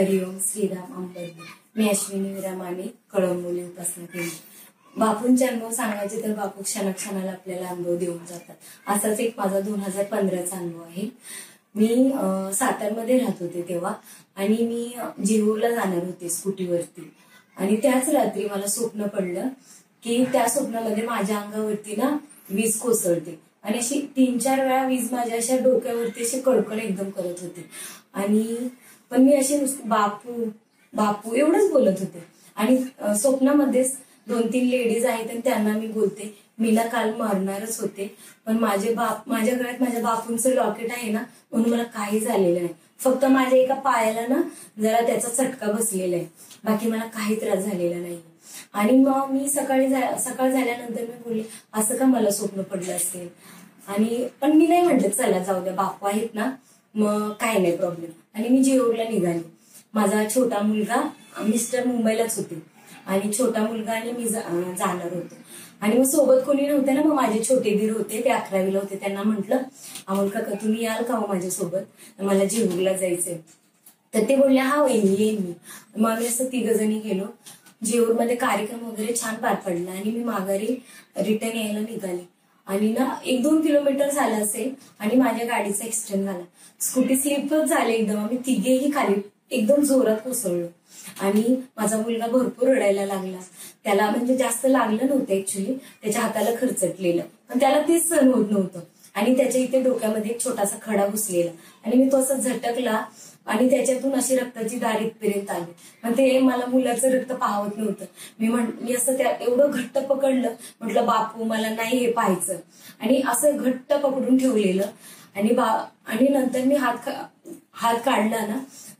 हरिओम श्रीराम अंबरगी। मी अश्विनी विरामाने कळंबोली उपासना केंद्र। बापूं जन्म सांगायचे तर बापू क्षणाक्षणाला आपल्याला अनुभव देऊन जातात। असाच एक माझा 2015चा अनुभव आहे। मी सातारमध्ये राहत होते तेव्हा, आणि मी जीवला जाणार होते स्कूटीवरती। आणि त्याच रात्री मला स्वप्न पडलं की त्या स्वप्नामध्ये माझ्या अंगावरती ना वीज कोसळते, आणि अशी 3-4 वेळा वीज माझ्या अशा डोक्यावरती अशी कडकड एकदम करत होती। आणि पण मी असे बापू बापू एवढंच बोलत होते, आणि स्वप्नामध्येच 2-3 लेडीज आहेत आणि त्यांना मी बोलते, मीला काल मारणारच होते, पण माझ्या गळ्यात माझ्या बापूंचं लॉकेट आहे ना, म्हणून मला काही झालेलं नाही। फक्त माझ्या एका पायाला ना जरा त्याचा चटका बसलेला आहे, बाकी मला काही त्रास झालेला नाही। आणि मग मी सकाळ झाल्यानंतर मी बोलले, असं का मला स्वप्न पडलं असेल? आणि पण मी नाही म्हटलं, चला जाऊ द्या, बापू आहेत ना, मग काय नाही प्रॉब्लेम। आणि मी जेऊरला निघाले। माझा छोटा मुलगा, मिस्टर मुंबईलाच होते, आणि छोटा मुलगा आणि मी जाणार होतो। आणि मग सोबत कोणी नव्हते ना, मग माझे छोटे दीर होते, ते 11वीला होते। त्यांना म्हटलं, अमोल काका तुम्ही याल का माझ्यासोबत, मला जेऊरला जायचंय। तर ते बोलले, हा येईन मी। मग आम्ही असं 3 जणी गेलो। जेऊरमध्ये कार्यक्रम वगैरे छान पार पडला, आणि मी माघारी रिटर्न यायला निघाले। आणि ना 1-2 किलोमीटर झालं असेल, आणि माझ्या गाडीचा ऍक्सिडेंट झाला। स्कूटी स्लिपच झाली एकदम, आम्ही तिघेही खाली एकदम जोरात कोसळलो। आणि माझा मुलगा भरपूर रडायला लागला। त्याला म्हणजे जास्त लागलं नव्हतं ऍक्च्युली, त्याच्या हाताला खरचटलेलं, पण त्याला तेच सहन होत नव्हतं। आणि त्याच्या इथे डोक्यामध्ये एक छोटासा खडा घुसलेला, आणि मी तो असा झटकला, आणि त्याच्यातून अशी रक्ताची धार इथपर्यंत आली। पण ते मला मुलाचं रक्त पाहवत नव्हतं। मी असं त्या एवढं घट्ट पकडलं, म्हटलं बापू मला नाही हे पाहायचं, आणि असं घट्ट पकडून ठेवलेलं। आणि नंतर मी हात काढला ना,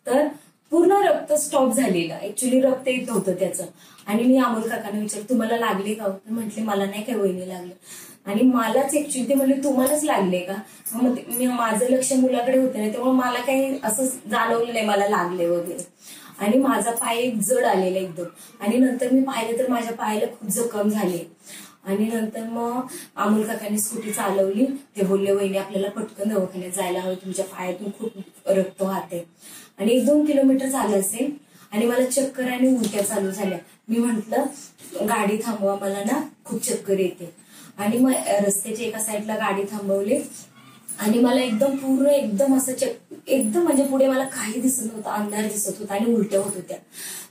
तर पूर्ण रक्त स्टॉप झालेलं, ऍक्च्युली रक्त येत नव्हतं त्याचं। आणि मी अमोल काकांना विचारलं, तुम्हाला लागले का? तर म्हटले, मला नाही काय वहिनी लागलं। आणि मलाच ऍक्च्युली ते म्हणले, तुम्हालाच लागले का? मी माझं लक्ष मुलाकडे होतं ना, त्यामुळे मला काही असं जाणवलं नाही मला लागले वगैरे। आणि माझा पाय एक जड आलेला एकदम, आणि नंतर मी पाहिलं तर माझ्या पायाला खूप जखम झाली। आणि नंतर मग अमोल काकांनी स्कूटी चालवली, ते बोलले, वहिनी आपल्याला पटकन दवाखान्यात जायला हवं, तुमच्या पायातून खूप रक्त वाहते। आणि 1-2 किलोमीटर झालं असेल, आणि मला चक्कर आणि उलट्या चालू झाल्या। मी म्हटलं गाडी थांबवा, मला ना खूप चक्कर येते। आणि मग रस्त्याच्या एका साईडला गाडी थांबवली, आणि मला एकदम पूर्ण एकदम असं एकदम म्हणजे पुढे मला काही दिसत नव्हतं, अंधार दिसत होता, आणि उलट्या होत होत्या।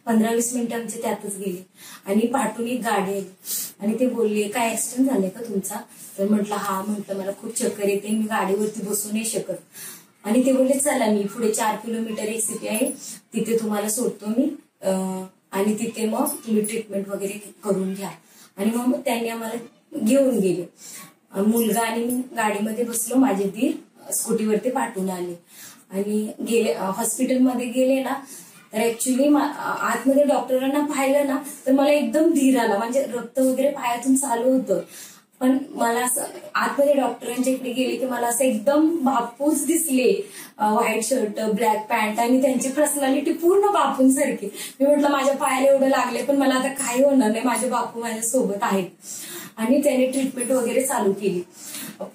15-20 मिनिटं आमचे त्यातच गेली, आणि पाठून एक गाडी आली, आणि ते बोलले, काय ऍक्सिडेंट झाले का तुमचा? तर म्हटलं, हा, म्हटलं मला खूप चक्कर येते, मी गाडीवरती बसू नाही शकत। आणि ते बोलले, चला मी पुढे 4 किलोमीटर एक सिटी आहे, तिथे तुम्हाला सोडतो मी, आणि तिथे मग तुम्ही ट्रीटमेंट वगैरे करून घ्या। आणि मग त्यांनी आम्हाला घेऊन गेले, मुलगा आणि मी गाडीमध्ये बसलो, माझे दीर स्कूटीवरती पाठवून आले। आणि गेले हॉस्पिटलमध्ये गेले ना, तर ऍक्च्युली आतमध्ये डॉक्टरांना पाहिलं ना, तर मला एकदम धीर आला, म्हणजे रक्त वगैरे पायातून चालू होतं। पण मला असं आतमध्ये डॉक्टरांच्या इकडे गेले की मला असं एकदम बापूच दिसले, व्हाईट शर्ट, ब्लॅक पॅन्ट, आणि त्यांची पर्सनॅलिटी पूर्ण बापूंसारखी। मी म्हटलं माझ्या पायाला एवढं लागले, पण मला आता काही होणार नाही, माझे बापू माझ्या सोबत आहेत। आणि त्याने ट्रीटमेंट वगैरे चालू केली,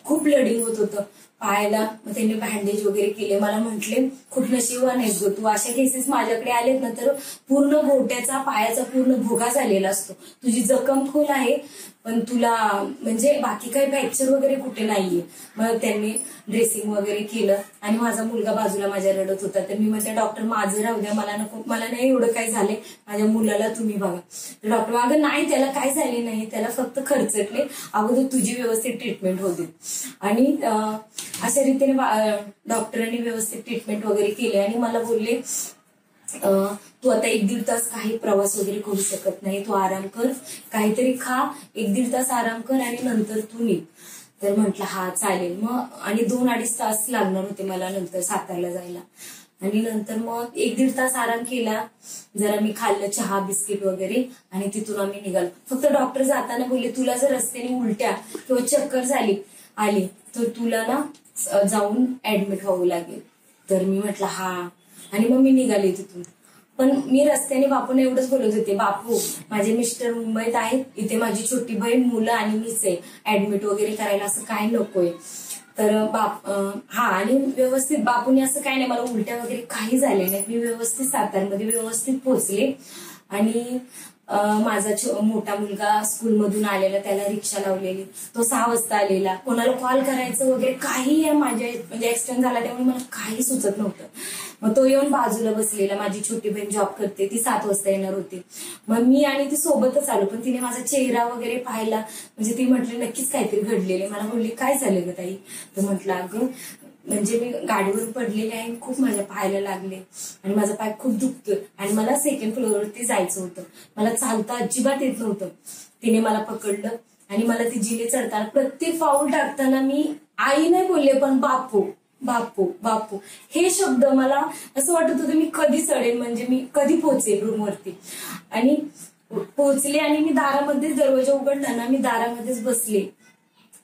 खूप ब्लडिंग होत होतं पायाला, मग त्यांनी बँडेज वगैरे केले। मला म्हटले, खूप नशिबवान आहेस ग तू, अशा केसेस माझ्याकडे आलेत ना, तर पूर्ण गोट्याचा पायाचा पूर्ण भोगा झालेला असतो, तुझी जखम खोल आहे, पण तुला म्हणजे बाकी काही फ्रॅक्चर वगैरे कुठे नाहीये। मग त्यांनी ड्रेसिंग वगैरे केलं, आणि माझा मुलगा बाजूला माझ्या रडत होता। तर मी म्हटलं, डॉक्टर माझं राहू द्या, मला नको, मला नाही एवढं काय झालंय, माझ्या मुलाला तुम्ही बघा। तर डॉक्टर, अगं नाही त्याला काय झाले नाही, त्याला फक्त खर्चटले, अगोदर तुझी व्यवस्थित ट्रीटमेंट होते। आणि अशा रीतीने डॉक्टरांनी व्यवस्थित ट्रीटमेंट वगैरे केली, आणि मला बोलले, तू आता 1-1.5 तास काही प्रवास वगैरे करू शकत नाही, तू आराम कर, काहीतरी खा, 1-1.5 तास आराम कर, आणि नंतर तू निघ। तर म्हटलं, हा चालेल। मग आणि 2-2.5 तास लागणार होते मला नंतर सातारला जायला। आणि नंतर मग 1-1.5 तास आराम केला, जरा मी खाल्लं चहा बिस्किट वगैरे, आणि तिथून आम्ही निघालो। फक्त डॉक्टर जाताना बोलले, तुला जर रस्त्याने उलट्या किंवा चक्कर आली तर तुला ना जाऊन ऍडमिट व्हावं लागेल। तर मी म्हटलं, हा। आणि मग मी निघाले तिथून, पण मी रस्त्याने बापूंना एवढंच बोलत होते, बापू माझे मिस्टर मुंबईत आहेत, इथे माझी छोटी बहीण, मुलं आणि मीच आहे, ऍडमिट वगैरे करायला असं काय नकोय। तर बाप हा आणि व्यवस्थित बापूने असं काही नाही, मला उलट्या वगैरे काही झाले नाहीत. मी व्यवस्थित सातारमध्ये व्यवस्थित पोहोचले आणि माझा मोठा मुलगा स्कूलमधून आलेला, त्याला रिक्षा लावलेली, तो 6 वाजता आलेला. कोणाला कॉल करायचं वगैरे काही माझ्या म्हणजे ऍक्सिडेंट झाला त्यामुळे मला काही सुचत नव्हतं. मग तो येऊन बाजूला बसलेला, माझी छोटी बहीण जॉब करते, ती 7 वाजता येणार होती. मग मी आणि ती सोबतच आलो, पण तिने माझा चेहरा वगैरे पाहिला म्हणजे ती म्हटली नक्कीच काहीतरी घडलेले. मला बोलली काय झालं ग ताई, तर म्हटलं अगं म्हणजे मी गाडीवरून पडलेले आहे, खूप माझ्या पायाला लागले आणि माझा पाय खूप दुखतोय आणि मला 2nd फ्लोअरवरती जायचं होतं, मला चालता अजिबात येत नव्हतं. तिने मला पकडलं आणि मला ती जिने चढताना प्रत्येक पाऊल टाकताना मी आई नाही बोलले, पण बापू बापू बापू हे शब्द मला असं वाटत होतं मी कधी चढेल, म्हणजे मी कधी पोहोचेल रूमवरती. आणि पोहोचले आणि मी दारामध्येच, दरवाजा उघडताना मी दारामध्येच बसले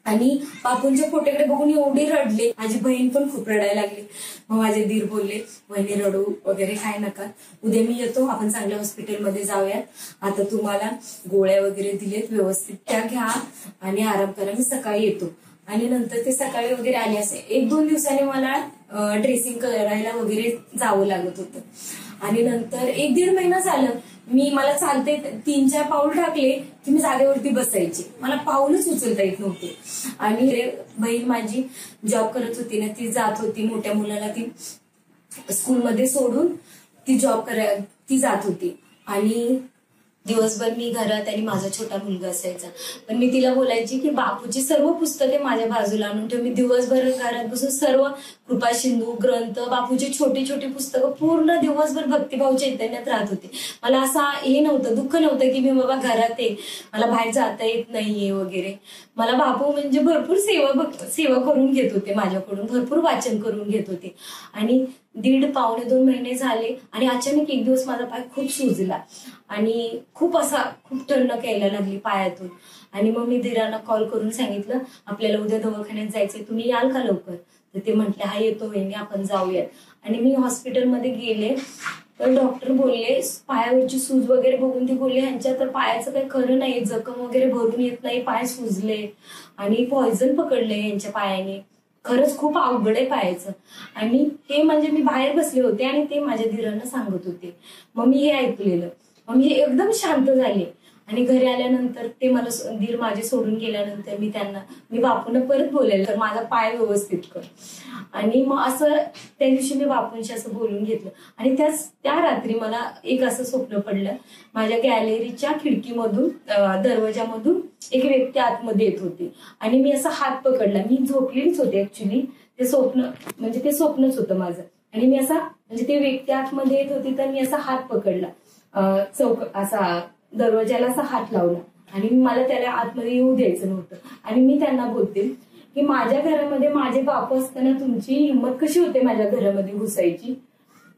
आणि बापूंच्या फोटोकडे बघून एवढी रडले, माझी बहीण पण खूप रडायला लागली. मग माझे दीर बोलले बहिणी रडू वगैरे काय नका, उद्या मी येतो, आपण चांगल्या हॉस्पिटलमध्ये जाऊयात, आता तुम्हाला गोळ्या वगैरे दिलेत व्यवस्थित त्या घ्या आणि आराम करा, मी सकाळी येतो. आणि नंतर ते सकाळी वगैरे आले. असे 1-2 दिवसाने मला ड्रेसिंग करायला वगैरे जावं लागत होतं. आणि नंतर 1-1.5 महिना झालं मी, मला चालते 3-4 पाऊल टाकले की मी जागेवरती बसायचे, मला पाऊलच उचलता येत नव्हते. आणि बहीण माझी जॉब करत होती ना, ती जात होती, मोठ्या मुलाला ती स्कूलमध्ये सोडून ती जॉब ती जात होती आणि दिवसभर मी घरात आणि माझा छोटा मुलगा असायचा. पण मी तिला बोलायची की बापूची सर्व पुस्तके माझ्या बाजूला आणून ठेव. मी दिवसभर घरात बसून सर्व कृपा सिंधू ग्रंथ, बापूची छोटी छोटी पुस्तकं पूर्ण दिवसभर भक्तिभाव चैतन्यात राहत होते. मला असा हे नव्हतं, दुःख नव्हतं की मी बाबा घरात आहे, मला बाहेर जाता येत नाहीये वगैरे. मला बापू म्हणजे भरपूर सेवा करून घेत होते, माझ्याकडून भरपूर वाचन करून घेत होते. आणि 1.5-2 महिने झाले आणि अचानक एक दिवस माझा पाय खूप सुजला आणि खूप टणक यायला लागली पायातून. आणि मग मी धीरांना कॉल करून सांगितलं आपल्याला उद्या दवाखान्यात जायचंय, तुम्ही याल का लवकर, तर ते म्हटले हा येतो वहिनी आपण जाऊयात. आणि मी हॉस्पिटलमध्ये गेले तर डॉक्टर बोलले पायावरची सूज वगैरे बघून ती बोलले ह्यांच्या तर पायाचं काही खरं नाही, जखम वगैरे भरून येत नाही, पाय सुजले आणि पॉयझन पकडले यांच्या पायाने, खरंच खूप अवघड आहे पायाचं. आणि हे म्हणजे मी बाहेर बसले होते आणि ते माझ्या धीरांना सांगत होते. मग मी हे ऐकलेलं, मग मी एकदम शांत झाले. आणि घरी आल्यानंतर ते मला धीर माझे सोडून गेल्यानंतर मी त्यांना बापूंना परत बोलायला तर माझा पाय व्यवस्थित कर. आणि मग असं त्या दिवशी मी बापूंशी असं बोलून घेतलं. आणि त्या रात्री मला एक असं स्वप्न पडलं, माझ्या गॅलरीच्या खिडकीमधून दरवाजामधून एक व्यक्ती आतमध्ये येत होती आणि मी असा हात पकडला. मी झोपलेलीच होते ऍक्च्युली, ते स्वप्न म्हणजे ते स्वप्नच होतं माझं. आणि मी असा म्हणजे ते व्यक्ती आतमध्ये येत होती तर मी असा हात पकडला, असा दरवाजाला असा हात लावला आणि मला त्याला आतमध्ये येऊ द्यायचं नव्हतं. आणि मी त्यांना बोलते की माझ्या घरामध्ये माझे बापू असताना तुमची हिंमत कशी होते माझ्या घरामध्ये घुसायची.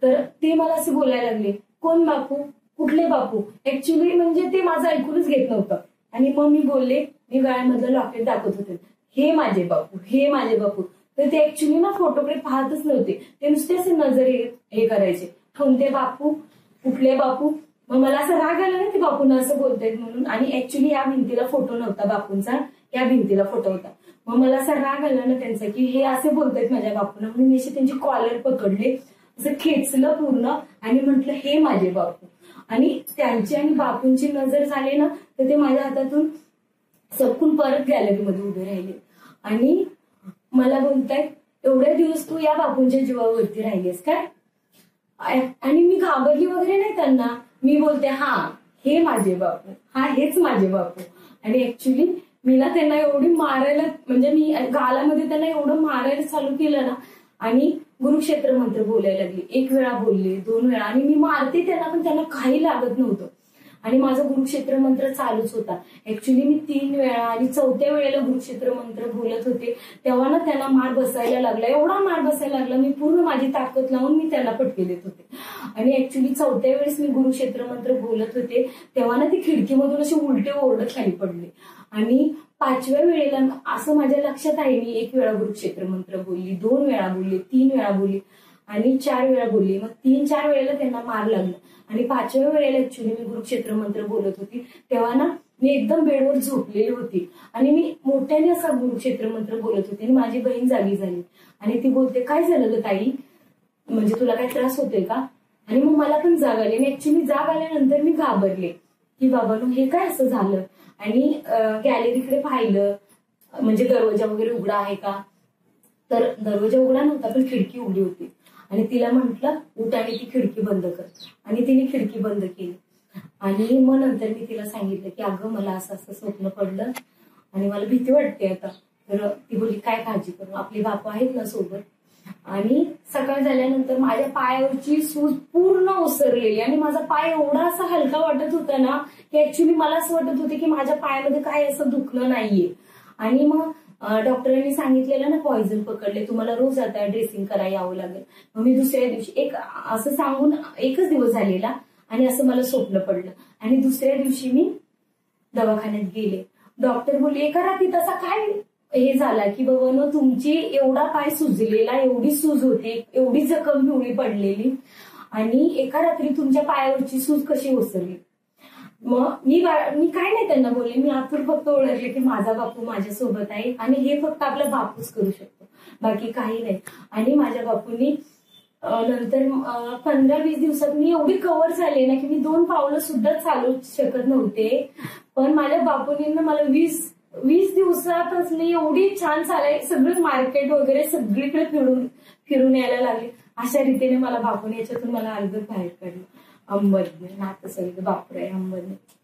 तर ते मला असं बोलायला लागले कोण बापू, कुठले बापू, ऍक्च्युली म्हणजे ते माझं ऐकूनच घेत नव्हतं. आणि मग मी बोलले, मी गळ्यामधलं लॉकेट दाखवत होते, हे माझे बापू हे माझे बापू. तर ते ऍक्च्युली ना फोटोकडे पाहतच नव्हते, ते नुसते असे नजर हे करायचे, कोणते बापू कुठले बापू. मग मला असं राग आला ना ते बापूंना असं बोलतायत म्हणून. आणि ऍक्च्युली या भिंतीला फोटो नव्हता बापूंचा, या भिंतीला फोटो होता. मग मला असा राग आला ना त्यांचा की हे असे बोलतायत माझ्या बापूंना, म्हणून मी त्यांची कॉलर पकडले, असं खेचलं पूर्ण आणि म्हटलं हे माझे बापू. आणि त्यांची आणि बापूंची नजर झाली ना तर ते माझ्या हातातून सरकून परत गॅलरीमध्ये उभे राहिले आणि मला बोलतायत एवढ्या दिवस तू या बापूंच्या जीवावरती राहिलीस काय. आणि मी घाबरली वगैरे नाही त्यांना, मी बोलते हा हे माझे बापू, हा हेच माझे बापू. आणि ऍक्च्युली मी ना त्यांना एवढी मारायला म्हणजे मी गालामध्ये त्यांना एवढं मारायला चालू केलं ना आणि गुरुक्षेत्र मंत्र बोलायला लागली. 1 वेळा बोलले, 2 वेळा, आणि मी मारते त्यांना पण त्यांना काही लागत नव्हतं. आणि माझं गुरुक्षेत्र मंत्र चालूच होता. ऍक्च्युली मी 3 वेळा आणि 4थ्या वेळेला गुरुक्षेत्र मंत्र बोलत होते तेव्हा ना त्यांना मार बसायला लागला, एवढा मार बसायला लागला, मी पूर्ण माझी ताकद लावून मी त्यांना फटके देत होते. आणि ऍक्च्युली 4थ्या वेळेस मी गुरुक्षेत्र मंत्र बोलत होते तेव्हा ना ती खिडकीमधून असे उलटे ओरडत खाली पडले. आणि 5व्या वेळेला असं माझ्या लक्षात आहे मी 1 वेळा गुरुक्षेत्र मंत्र बोलली, 2 वेळा बोलली, 3 वेळा बोलली आणि 4 वेळा बोलली. मग 3-4 वेळेला त्यांना मार लागला आणि 5व्या वेळेला ऍक्च्युली मी गुरुक्षेत्र मंत्र बोलत होती तेव्हा ना मी एकदम बेडवर झोपलेली होती आणि मी मोठ्याने असा गुरुक्षेत्र मंत्र बोलत होते आणि माझी बहीण जागी झाली आणि ती बोलते, काय झालं ग ताई, म्हणजे तुला काय त्रास होतोय का? आणि मग मला पण जाग आली आणि ऍक्च्युली जाग आल्यानंतर मी घाबरले की बाबांनो हे काय असं झालं. आणि गॅलरीकडे पाहिलं म्हणजे दरवाजा वगैरे उघडा आहे का, तर दरवाजा उघडा नव्हता पण खिडकी उघडी होती. आणि तिला म्हटलं उठ आणि ती खिडकी बंद कर, आणि तिने खिडकी बंद केली. आणि मग नंतर मी तिला सांगितलं की अगं मला असं असं स्वप्न पडलं आणि मला भीती वाटते आता. तर ती बोलली काय काळजी करू, आपले बापा आहेत ना सोबत. आणि सकाळ झाल्यानंतर माझ्या पायावरची सूज पूर्ण ओसरलेली आणि माझा पाय एवढा असा हलका वाटत होता ना की ऍक्च्युली मला असं वाटत होते की माझ्या पायामध्ये काय असं दुखलं नाहीये. आणि मग डॉक्टरांनी सांगितलेलं ना पॉयझन पकडले, तुम्हाला रोज आता ड्रेसिंग करायला यावं लागेल. मग मी दुसऱ्या दिवशी एक असं सांगून एकच दिवस झालेला आणि असं मला स्वप्न पडलं आणि दुसऱ्या दिवशी मी दवाखान्यात गेले. डॉक्टर बोलले एका रात्री तसा काय हे झाला की बाबांनो तुमची एवढा पाय सुजलेला, एवढी सूज होती, एवढी जखम पिवळी पडलेली आणि एका रात्री तुमच्या पायावरची सूज कशी ओसरली. मग मी काय नाही त्यांना बोलले, मी आतून फक्त ओळखले की माझा बापू माझ्या सोबत आहे आणि हे फक्त आपला बापूच करू शकतो, बाकी काही नाही. आणि माझ्या बापूंनी नंतर 15-20 दिवसात मी एवढी कव्हर झाले ना की मी 2 पावलं सुद्धा चालू शकत नव्हते, पण माझ्या बापूंनी मला 20 दिवसातच मी एवढी छान चालाय, सगळं मार्केट वगैरे सगळीकडे फिरून यायला लागले. अशा रीतीने मला बापूने याच्यातून मला अलगद बाहेर काढलं. अंबरने नातं सगळं बापरे अंबरने.